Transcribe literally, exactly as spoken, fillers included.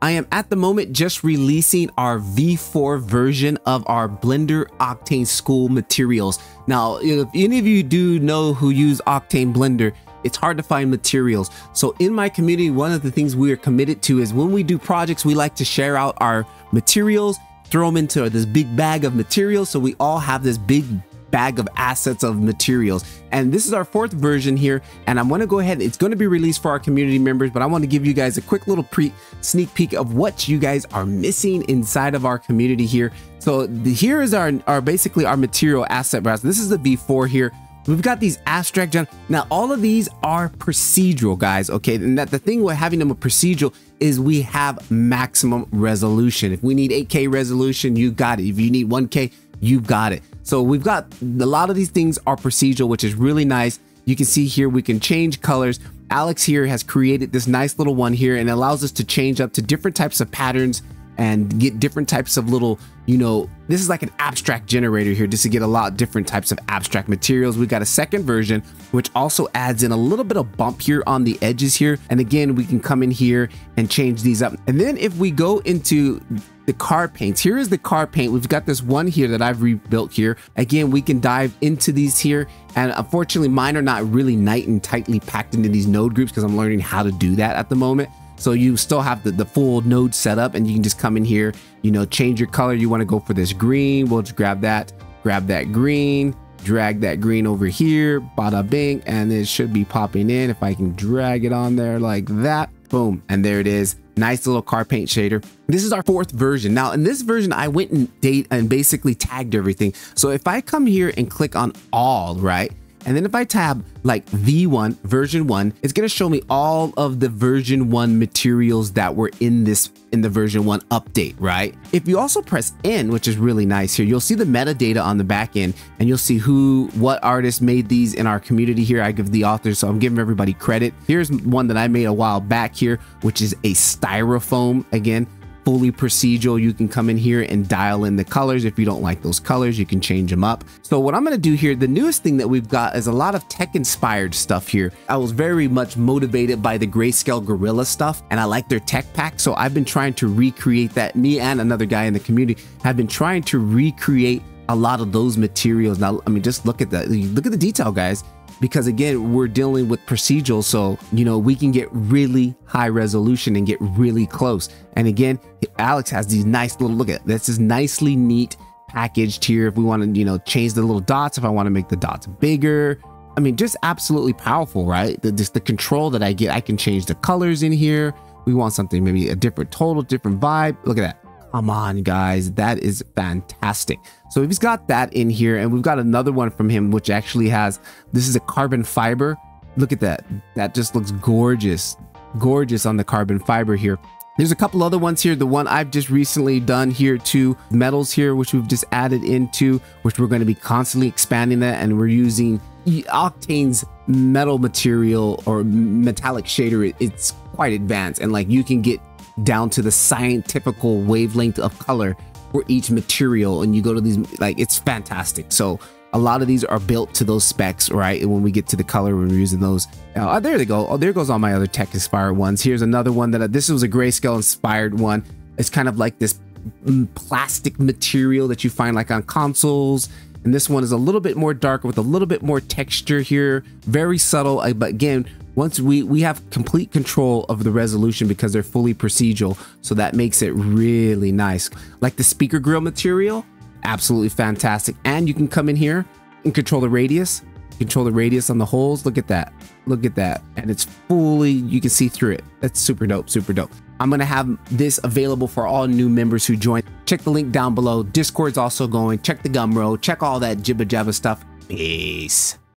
I am at the moment just releasing our V four version of our Blender Octane school materials. Now, if any of you do know who use Octane Blender, it's hard to find materials. So in my community, one of the things we are committed to is when we do projects, we like to share out our materials, throw them into this big bag of materials. So we all have this big bag of assets of materials. And this is our fourth version here. And I'm gonna go ahead, it's gonna be released for our community members, but I wanna give you guys a quick little pre sneak peek of what you guys are missing inside of our community here. So the, here is our, our basically our material asset browser. This is the V four here. We've got these abstract gen. Now, all of these are procedural, guys, okay? And that the thing with having them a procedural is we have maximum resolution. If we need eight K resolution, you got it. If you need one K, you got it. So we've got a lot of these things are procedural, which is really nice. You can see here, we can change colors. Alex here has created this nice little one here and allows us to change up to different types of patterns and get different types of little, you know, this is like an abstract generator here just to get a lot of different types of abstract materials. We got a second version, which also adds in a little bit of bump here on the edges here. And again, we can come in here and change these up. And then if we go into the car paints, here is the car paint. We've got this one here that I've rebuilt here. Again, we can dive into these here. And unfortunately, mine are not really nice and tightly packed into these node groups because I'm learning how to do that at the moment. So you still have the, the full node set up and you can just come in here, you know, change your color. You want to go for this green. We'll just grab that, grab that green, drag that green over here, bada bing, and it should be popping in. If I can drag it on there like that, boom. And there it is. Nice little car paint shader. This is our fourth version. Now in this version, I went and date and basically tagged everything. So if I come here and click on all, right? And then if I tab like V one, version one, it's gonna show me all of the version one materials that were in this, in the version one update, right? If you also press N, which is really nice here, you'll see the metadata on the back end and you'll see who, what artists made these in our community here. I give the authors, so I'm giving everybody credit. Here's one that I made a while back here, which is a styrofoam, again, fully procedural. You can come in here and dial in the colors. If you don't like those colors, you can change them up. So what I'm going to do here, the newest thing that we've got is a lot of tech inspired stuff here. I was very much motivated by the Greyscale Gorilla stuff and I like their tech pack. So I've been trying to recreate that. Me and another guy in the community have been trying to recreate a lot of those materials. Now, I mean, just look at that. Look at the detail, guys. Because again, we're dealing with procedural, so you know we can get really high resolution and get really close. And again, Alex has these nice little, look at this, is nicely neat packaged here. If we want to, you know, change the little dots, if I want to make the dots bigger, I mean, just absolutely powerful, right? The, just the control that I get, I can change the colors in here. We want something maybe a different, total different vibe. Look at that. Come on, guys, that is fantastic. So we've got that in here and we've got another one from him, which actually has, this is a carbon fiber. Look at that. That just looks gorgeous, gorgeous on the carbon fiber here. There's a couple other ones here. The one I've just recently done here, two metals here, which we've just added into, which we're going to be constantly expanding that. And we're using Octane's metal material or metallic shader. It's quite advanced and like you can get down to the scientific wavelength of color for each material, and you go to these, like, it's fantastic. So a lot of these are built to those specs, right? And when we get to the color, when we're using those, oh, there they go. Oh, there goes all my other tech inspired ones. Here's another one that I, this was a Grayscale inspired one. It's kind of like this plastic material that you find like on consoles. And this one is a little bit more dark with a little bit more texture here, very subtle. But again, once we, we have complete control of the resolution because they're fully procedural. So that makes it really nice. Like the speaker grill material, absolutely fantastic. And you can come in here and control the radius, control the radius on the holes. Look at that. Look at that. And it's fully, you can see through it. That's super dope, super dope. I'm going to have this available for all new members who join. Check the link down below. Discord's also going. Check the Gumroad. Check all that jibba jabba stuff. Peace.